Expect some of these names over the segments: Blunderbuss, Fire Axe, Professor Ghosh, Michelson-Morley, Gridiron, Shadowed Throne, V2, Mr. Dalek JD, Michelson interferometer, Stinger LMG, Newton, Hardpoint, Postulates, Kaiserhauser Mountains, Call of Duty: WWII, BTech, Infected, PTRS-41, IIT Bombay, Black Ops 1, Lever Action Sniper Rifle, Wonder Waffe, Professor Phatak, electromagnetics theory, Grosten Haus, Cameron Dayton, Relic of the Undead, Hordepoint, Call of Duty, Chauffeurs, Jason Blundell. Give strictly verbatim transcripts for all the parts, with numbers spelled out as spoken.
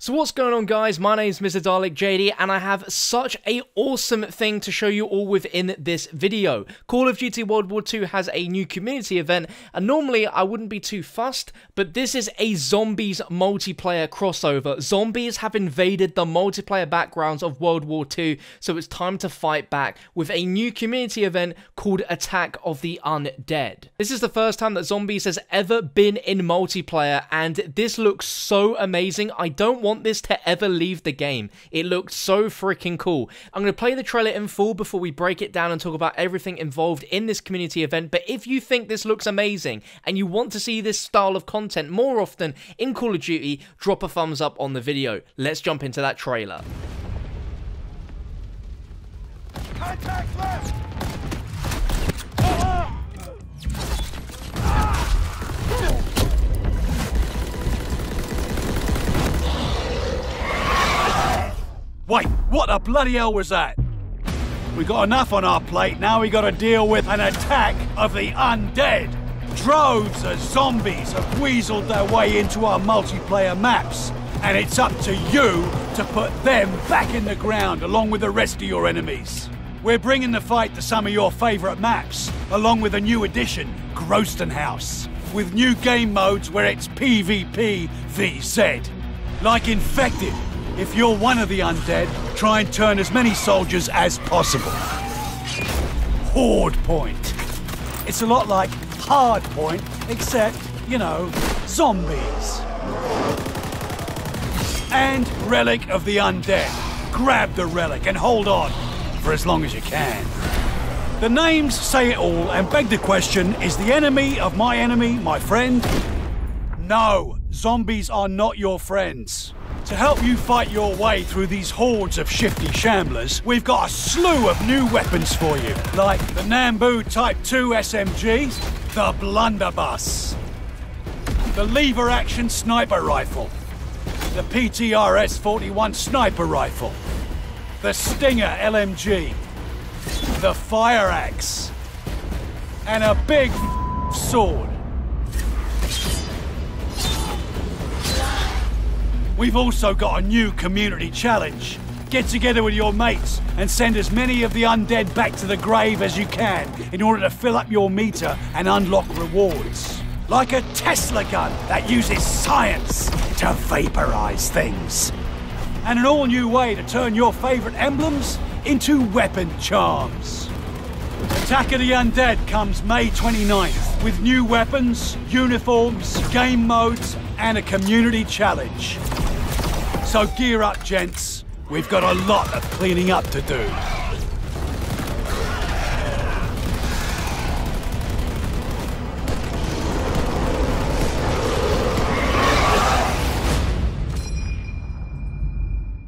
So what's going on, guys? My name's Mister Dalek J D and I have such a awesome thing to show you all within this video. Call of Duty World War Two has a new community event, and normally I wouldn't be too fussed, but this is a zombies multiplayer crossover. Zombies have invaded the multiplayer backgrounds of World War Two, so it's time to fight back with a new community event called Attack of the Undead. This is the first time that zombies has ever been in multiplayer, and this looks so amazing. I don't want this to ever leave the game. It looked so freaking cool. I'm going to play the trailer in full before we break it down and talk about everything involved in this community event, but if you think this looks amazing and you want to see this style of content more often in Call of Duty, drop a thumbs up on the video. Let's jump into that trailer. Contact left! Wait, what the bloody hell was that? We got enough on our plate, now we gotta deal with an attack of the undead. Droves of zombies have weaseled their way into our multiplayer maps, and it's up to you to put them back in the ground along with the rest of your enemies. We're bringing the fight to some of your favourite maps, along with a new addition, Grosten Haus, with new game modes where it's P v P v Z. Like Infected. If you're one of the undead, try and turn as many soldiers as possible. Hordepoint. It's a lot like Hardpoint, except, you know, zombies. And Relic of the Undead. Grab the relic and hold on for as long as you can. The names say it all and beg the question, is the enemy of my enemy my friend? No, zombies are not your friends. To help you fight your way through these hordes of shifty shamblers, we've got a slew of new weapons for you, like the Nambu Type two S M G, the Blunderbuss, the Lever Action Sniper Rifle, the P T R S forty-one Sniper Rifle, the Stinger L M G, the Fire Axe, and a big sword. We've also got a new community challenge. Get together with your mates and send as many of the undead back to the grave as you can in order to fill up your meter and unlock rewards. Like a Tesla gun that uses science to vaporize things. And an all-new way to turn your favorite emblems into weapon charms. Attack of the Undead comes May twenty-ninth with new weapons, uniforms, game modes, and a community challenge. So gear up, gents. We've got a lot of cleaning up to do.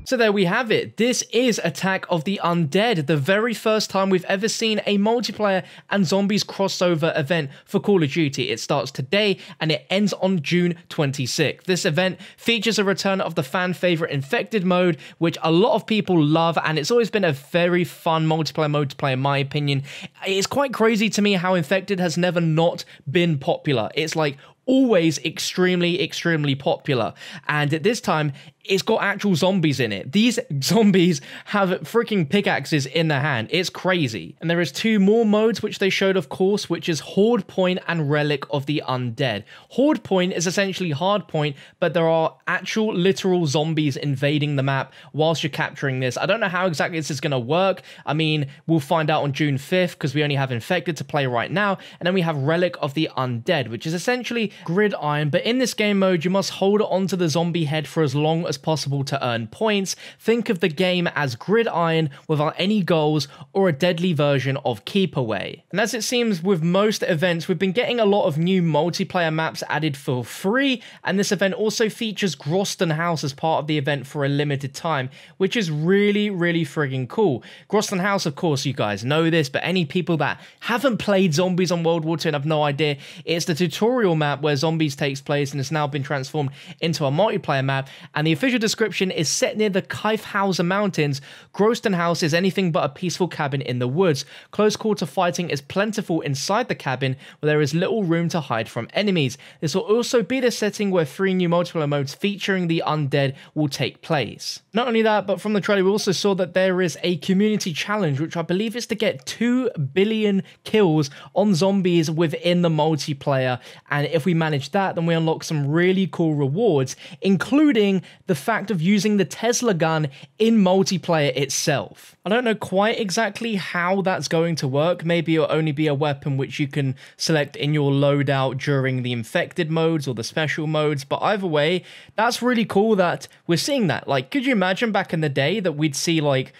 So there we have it. This is Attack of the Undead, the very first time we've ever seen a multiplayer and zombies crossover event for Call of Duty. It starts today and it ends on June twenty-sixth. This event features a return of the fan favorite Infected mode, which a lot of people love, and it's always been a very fun multiplayer mode to play in my opinion. It's quite crazy to me how Infected has never not been popular. It's like always extremely, extremely popular, and at this time it's got actual zombies in it. These zombies have freaking pickaxes in their hand. It's crazy. And there is two more modes which they showed, of course, which is Hordepoint and Relic of the Undead. Hordepoint is essentially Hardpoint, but there are actual literal zombies invading the map whilst you're capturing this. I don't know how exactly this is going to work. I mean, we'll find out on June fifth because we only have Infected to play right now. And then we have Relic of the Undead, which is essentially Gridiron. But in this game mode, you must hold onto the zombie head for as long as possible to earn points. Think of the game as Gridiron without any goals, or a deadly version of Keep Away. And as it seems with most events, we've been getting a lot of new multiplayer maps added for free, and this event also features Grosten Haus as part of the event for a limited time, which is really, really friggin' cool. Grosten Haus, of course, you guys know this, but any people that haven't played zombies on World War Two and have no idea, it's the tutorial map where zombies takes place and it's now been transformed into a multiplayer map, and the official official description is set near the Kaiserhauser Mountains. Grosten Haus is anything but a peaceful cabin in the woods. Close quarter fighting is plentiful inside the cabin, where there is little room to hide from enemies. This will also be the setting where three new multiplayer modes featuring the undead will take place. Not only that, but from the trailer we also saw that there is a community challenge, which I believe is to get two billion kills on zombies within the multiplayer, and if we manage that, then we unlock some really cool rewards, including the fact of using the Tesla gun in multiplayer itself. I don't know quite exactly how that's going to work. Maybe it'll only be a weapon which you can select in your loadout during the infected modes or the special modes, but either way, that's really cool that we're seeing that. Like, could you imagine back in the day that we'd see, like,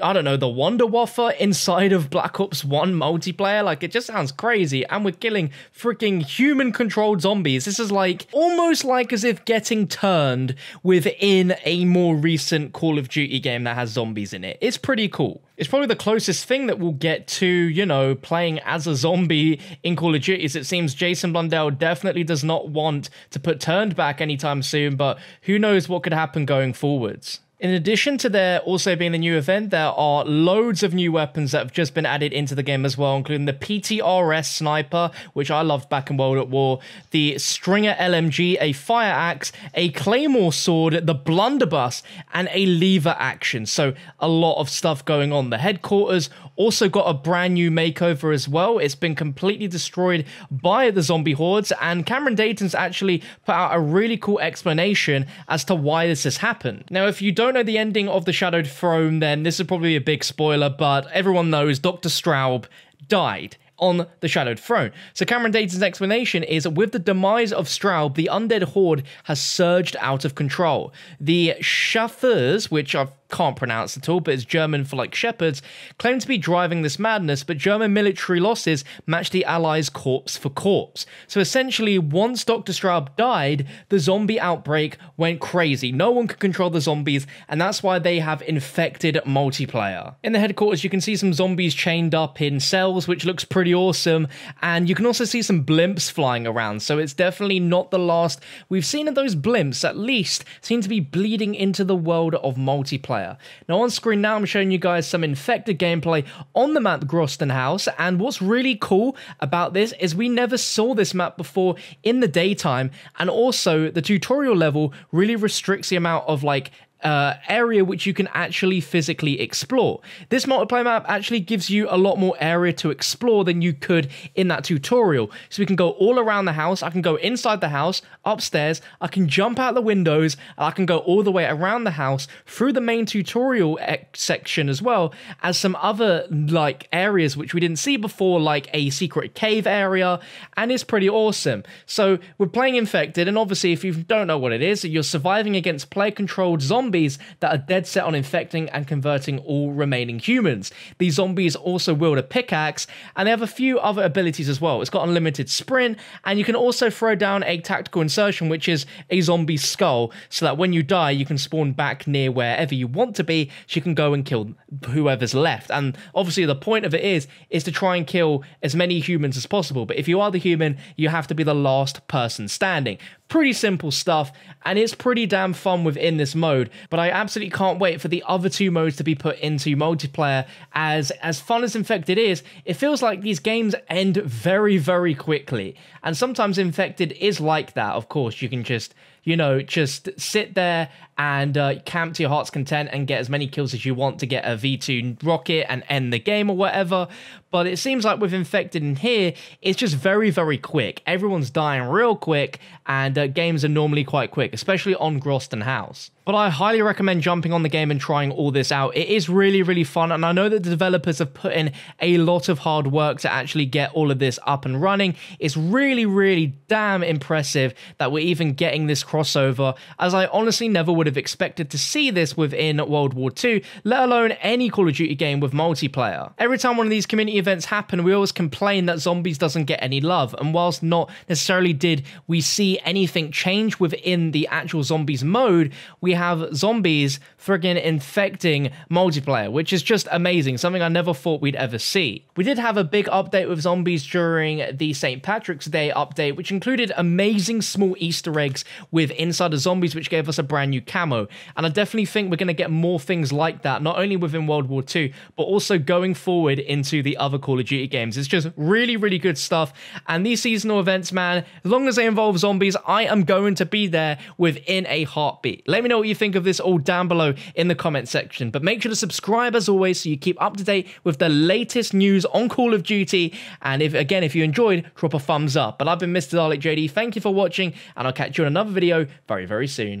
I don't know, the Wonder Waffe inside of Black Ops one multiplayer? Like, it just sounds crazy. And we're killing freaking human-controlled zombies. This is like, almost like as if getting turned within a more recent Call of Duty game that has zombies in it. It's pretty cool. It's probably the closest thing that we'll get to, you know, playing as a zombie in Call of Duty. As it seems Jason Blundell definitely does not want to put turned back anytime soon, but who knows what could happen going forwards. In addition to there also being the new event, there are loads of new weapons that have just been added into the game as well, including the P T R S Sniper, which I loved back in World at War, the Stinger L M G, a Fire Axe, a Claymore Sword, the Blunderbuss, and a Lever Action. So a lot of stuff going on. The headquarters also got a brand new makeover as well. It's been completely destroyed by the zombie hordes, and Cameron Dayton's actually put out a really cool explanation as to why this has happened. Now, if you don't know the ending of the Shadowed Throne, then this is probably a big spoiler, but everyone knows Doctor Straub died on the Shadowed Throne. So Cameron Dayton's explanation is, with the demise of Straub, the undead horde has surged out of control. The Chauffeurs, which I've can't pronounce at all, but it's German for like shepherds, claim to be driving this madness, but German military losses match the allies corpse for corpse. So essentially, once Doctor Straub died, the zombie outbreak went crazy. No one could control the zombies, and that's why they have infected multiplayer. In the headquarters, you can see some zombies chained up in cells, which looks pretty awesome, and you can also see some blimps flying around, so it's definitely not the last we've seen of those blimps, at least, seem to be bleeding into the world of multiplayer. Now on screen now I'm showing you guys some infected gameplay on the map Grosten Haus, and what's really cool about this is we never saw this map before in the daytime, and also the tutorial level really restricts the amount of like Uh, area which you can actually physically explore. This multiplayer map actually gives you a lot more area to explore than you could in that tutorial. So we can go all around the house, I can go inside the house, upstairs, I can jump out the windows, and I can go all the way around the house through the main tutorial section, as well as some other like areas which we didn't see before, like a secret cave area, and it's pretty awesome. So we're playing Infected, and obviously if you don't know what it is, you're surviving against player-controlled zombies that are dead set on infecting and converting all remaining humans. These zombies also wield a pickaxe, and they have a few other abilities as well. It's got unlimited sprint, and you can also throw down a tactical insertion, which is a zombie skull, so that when you die, you can spawn back near wherever you want to be, so you can go and kill whoever's left. And obviously the point of it is, is to try and kill as many humans as possible, but if you are the human, you have to be the last person standing. Pretty simple stuff, and it's pretty damn fun within this mode, but I absolutely can't wait for the other two modes to be put into multiplayer. As as fun as Infected is, it feels like these games end very, very quickly, and sometimes Infected is like that, of course. You can just, you know, just sit there and uh, camp to your heart's content and get as many kills as you want to get a V two rocket and end the game or whatever, but it seems like with Infected in here, it's just very, very quick. Everyone's dying real quick, and uh, games are normally quite quick, especially on Grosten Haus. But I highly recommend jumping on the game and trying all this out. It is really, really fun, and I know that the developers have put in a lot of hard work to actually get all of this up and running. It's really, really damn impressive that we're even getting this crossover, as I honestly never would have expected to see this within World War Two, let alone any Call of Duty game with multiplayer. Every time one of these community events happen, we always complain that Zombies doesn't get any love. And whilst not necessarily did we see anything change within the actual Zombies mode, we have Zombies friggin' infecting multiplayer, which is just amazing. Something I never thought we'd ever see. We did have a big update with Zombies during the Saint Patrick's Day update, which included amazing small Easter eggs with Inside of Zombies, which gave us a brand new camo. And I definitely think we're going to get more things like that, not only within World War Two, but also going forward into the other Call of Duty games. It's just really, really good stuff. And these seasonal events, man, as long as they involve Zombies, I am going to be there within a heartbeat. Let me know what you think of this all down below in the comment section. But make sure to subscribe as always so you keep up to date with the latest news on Call of Duty. And if again, if you enjoyed, drop a thumbs up. But I've been Mister Dalek J D. Thank you for watching, and I'll catch you in another video very, very soon.